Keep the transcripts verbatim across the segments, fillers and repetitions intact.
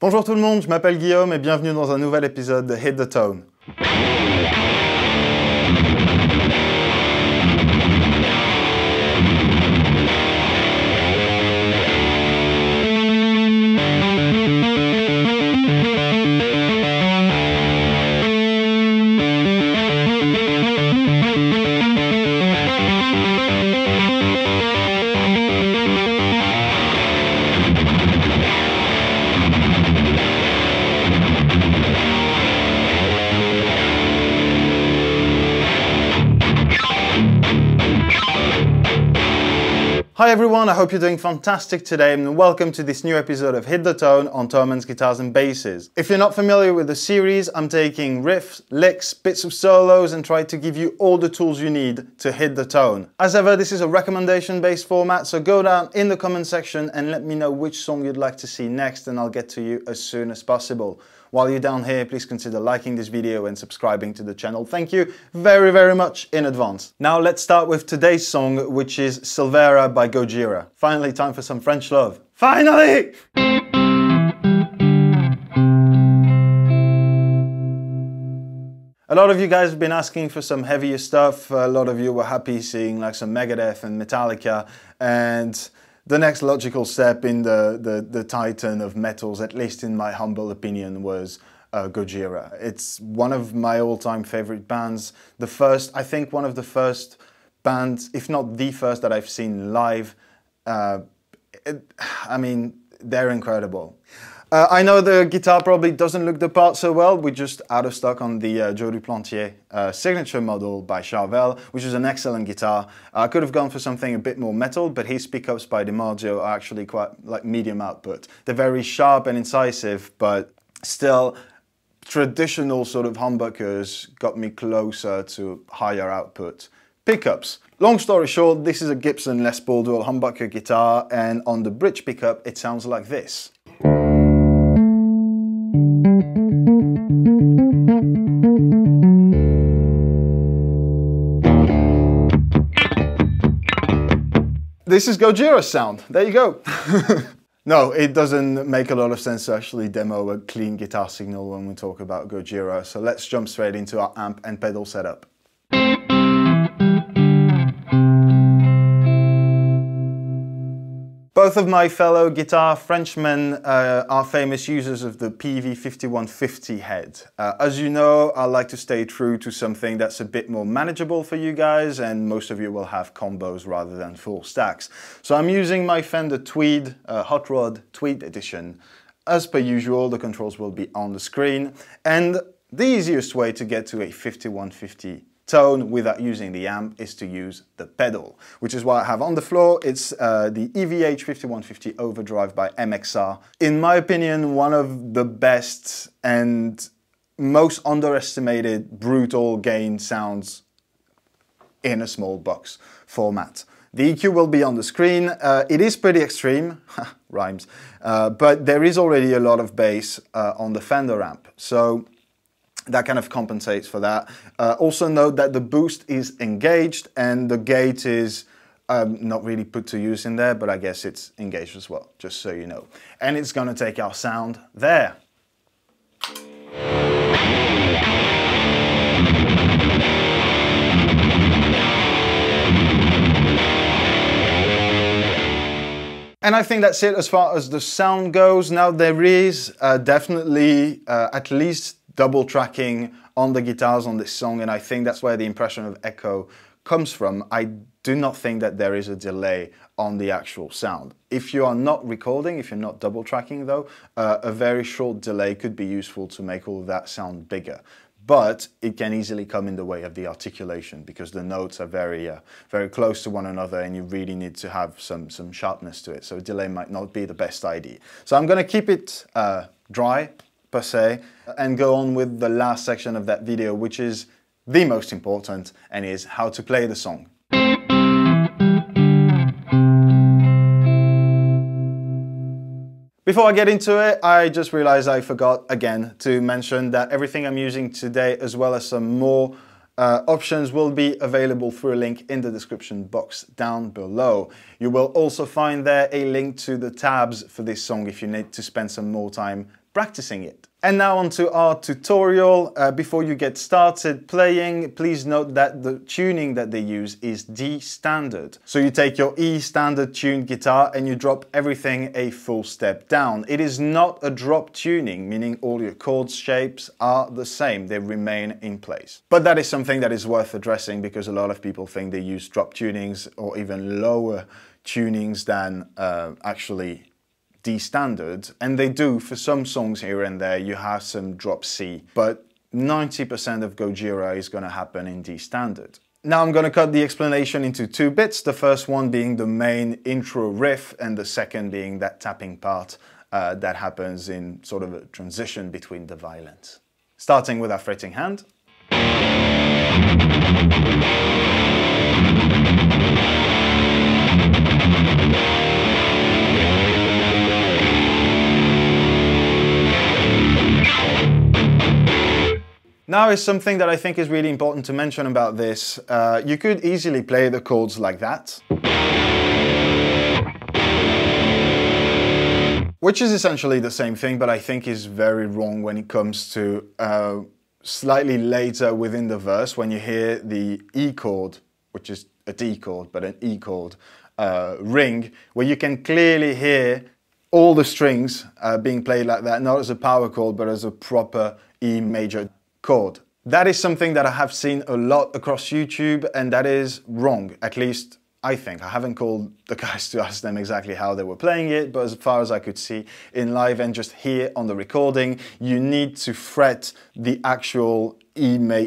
Bonjour tout le monde, je m'appelle Guillaume et bienvenue dans un nouvel épisode de Hit The Tone. Hi everyone, I hope you're doing fantastic today and welcome to this new episode of Hit The Tone on Thomann's Guitars and Basses. If you're not familiar with the series, I'm taking riffs, licks, bits of solos and try to give you all the tools you need to hit the tone. As ever, this is a recommendation-based format, so go down in the comment section and let me know which song you'd like to see next and I'll get to you as soon as possible. While you're down here, please consider liking this video and subscribing to the channel. Thank you very, very much in advance. Now let's start with today's song, which is Silvera by Gojira. Finally, time for some French love. Finally! A lot of you guys have been asking for some heavier stuff. A lot of you were happy seeing like some Megadeth and Metallica, and the next logical step in the, the, the titan of metals, at least in my humble opinion, was uh, Gojira. It's one of my all-time favorite bands. The first, I think one of the first bands, if not the first that I've seen live. Uh, it, I mean, they're incredible. Uh, I know the guitar probably doesn't look the part so well. We're just out of stock on the uh, Joe Duplantier uh, signature model by Charvel, which is an excellent guitar. I uh, could have gone for something a bit more metal, but his pickups by DiMarzio are actually quite like medium output. They're very sharp and incisive, but still traditional sort of humbuckers got me closer to higher output pickups. Long story short, this is a Gibson Les Paul dual humbucker guitar, and on the bridge pickup, it sounds like this. This is Gojira's sound, there you go. No, it doesn't make a lot of sense to actually demo a clean guitar signal when we talk about Gojira, so let's jump straight into our amp and pedal setup. Both of my fellow guitar Frenchmen uh, are famous users of the P V fifty-one fifty head. Uh, as you know, I like to stay true to something that's a bit more manageable for you guys, and most of you will have combos rather than full stacks. So I'm using my Fender Tweed, uh, Hot Rod Tweed Edition. As per usual, the controls will be on the screen, and the easiest way to get to a fifty-one fifty tone without using the amp is to use the pedal, which is what I have on the floor. It's uh, the E V H fifty-one fifty Overdrive by M X R. In my opinion, one of the best and most underestimated brutal gain sounds in a small box format. The E Q will be on the screen. Uh, it is pretty extreme, rhymes, uh, but there is already a lot of bass uh, on the Fender amp. So that kind of compensates for that. Uh, also note that the boost is engaged and the gate is um, not really put to use in there, but I guess it's engaged as well, just so you know. And it's gonna take our sound there. And I think that's it as far as the sound goes. Now there is uh, definitely uh, at least double tracking on the guitars on this song, and I think that's where the impression of echo comes from. I do not think that there is a delay on the actual sound. If you are not recording, if you're not double tracking though, uh, a very short delay could be useful to make all of that sound bigger. But it can easily come in the way of the articulation because the notes are very, uh, very close to one another, and you really need to have some, some sharpness to it. So a delay might not be the best idea. So I'm gonna keep it uh, dry, per se, and go on with the last section of that video, which is the most important, and is how to play the song. Before I get into it, I just realized I forgot again to mention that everything I'm using today, as well as some more Uh, options, will be available through a link in the description box down below. You will also find there a link to the tabs for this song if you need to spend some more time practicing it. And now on to our tutorial. Uh, before you get started playing, please note that the tuning that they use is D standard. So you take your E standard tuned guitar and you drop everything a full step down. It is not a drop tuning, meaning all your chord shapes are the same, they remain in place. But that is something that is worth addressing because a lot of people think they use drop tunings or even lower tunings than uh, actually D standard, and they do for some songs here and there. You have some drop C, but ninety percent of Gojira is going to happen in D standard. Now I'm going to cut the explanation into two bits, the first one being the main intro riff and the second being that tapping part uh, that happens in sort of a transition between the violins. Starting with our fretting hand. Now is something that I think is really important to mention about this. Uh, you could easily play the chords like that, which is essentially the same thing, but I think is very wrong when it comes to uh, slightly later within the verse when you hear the E chord, which is a D chord, but an E chord uh, ring, where you can clearly hear all the strings uh, being played like that, not as a power chord, but as a proper E major chord. That is something that I have seen a lot across YouTube, and that is wrong, at least I think. I haven't called the guys to ask them exactly how they were playing it, but as far as I could see in live and just here on the recording, you need to fret the actual E, ma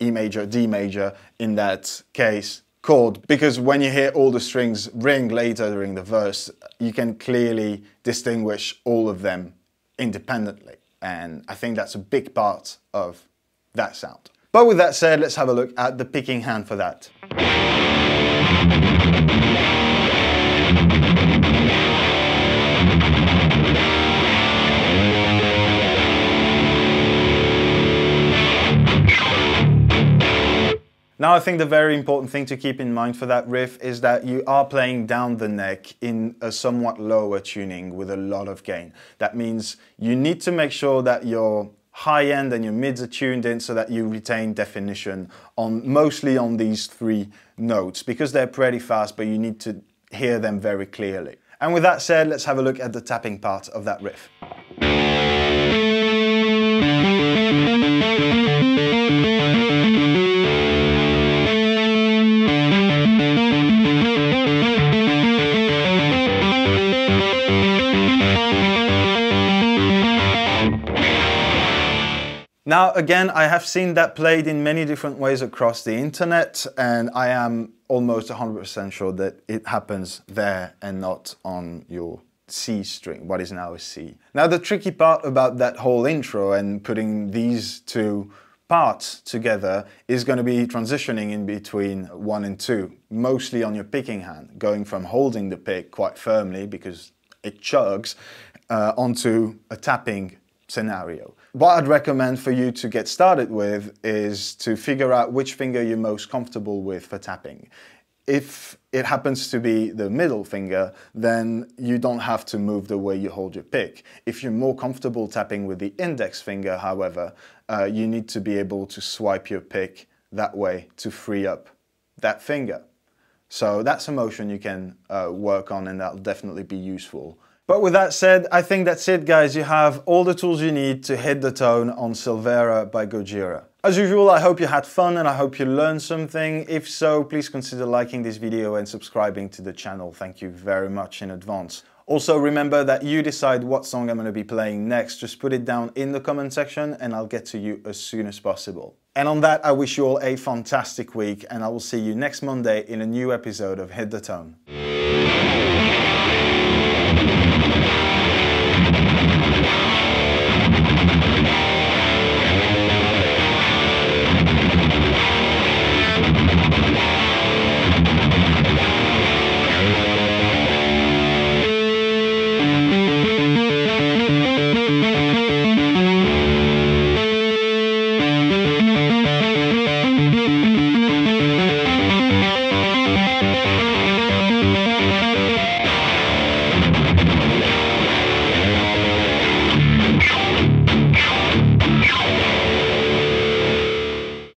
E major, D major in that case chord, because when you hear all the strings ring later during the verse, you can clearly distinguish all of them independently. And I think that's a big part of that sound. But with that said, let's have a look at the picking hand for that. Now I think the very important thing to keep in mind for that riff is that you are playing down the neck in a somewhat lower tuning with a lot of gain. That means you need to make sure that your high end and your mids are tuned in so that you retain definition on mostly on these three notes, because they're pretty fast but you need to hear them very clearly. And with that said, let's have a look at the tapping part of that riff. Now, again, I have seen that played in many different ways across the internet, and I am almost one hundred percent sure that it happens there and not on your C string, what is now a C. Now, the tricky part about that whole intro and putting these two parts together is going to be transitioning in between one and two, mostly on your picking hand, going from holding the pick quite firmly because it chugs uh, onto a tapping scenario. What I'd recommend for you to get started with is to figure out which finger you're most comfortable with for tapping. If it happens to be the middle finger, then you don't have to move the way you hold your pick. If you're more comfortable tapping with the index finger, however, uh, you need to be able to swipe your pick that way to free up that finger. So that's a motion you can uh, work on, and that'll definitely be useful. But with that said, I think that's it, guys. You have all the tools you need to hit the tone on Silvera by Gojira. As usual, I hope you had fun and I hope you learned something. If so, please consider liking this video and subscribing to the channel. Thank you very much in advance. Also, remember that you decide what song I'm going to be playing next. Just put it down in the comment section and I'll get to you as soon as possible. And on that, I wish you all a fantastic week, and I will see you next Monday in a new episode of Hit The Tone.